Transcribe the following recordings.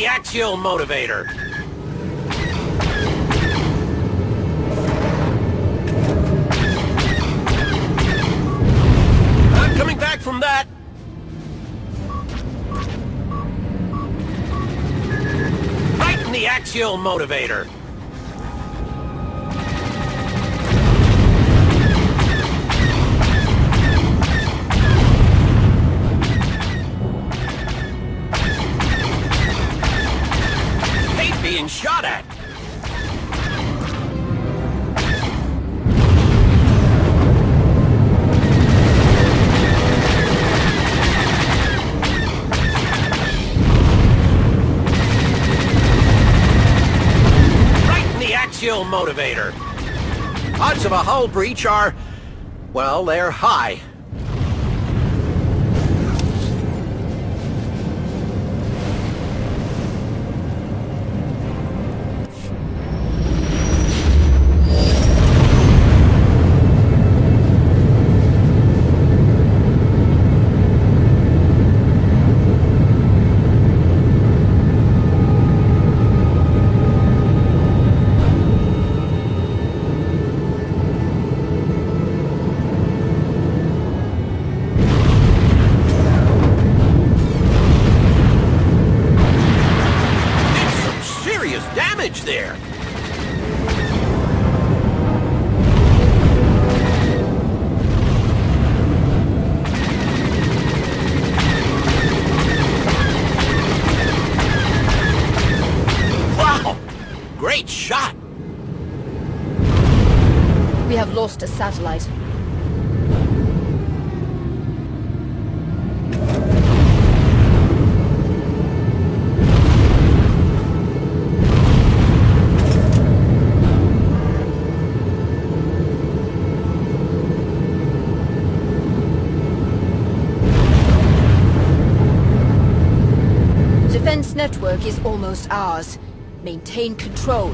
the axial motivator. I'm coming back from that. Tighten the axial motivator. Shot at. Tighten the axial motivator. Odds of a hull breach are, well, they're high. There. Wow! Great shot! We have lost a satellite. Network is almost ours. Maintain control.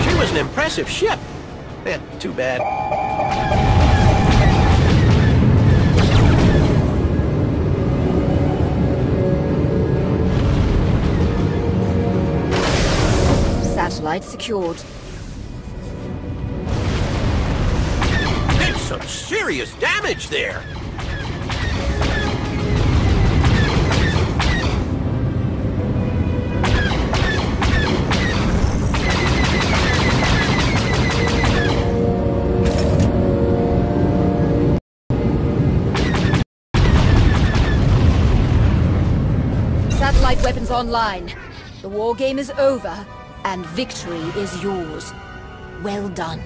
She was an impressive ship. Eh, too bad. Satellite secured. Did some serious damage there. Satellite weapons online. The war game is over. And victory is yours. Well done.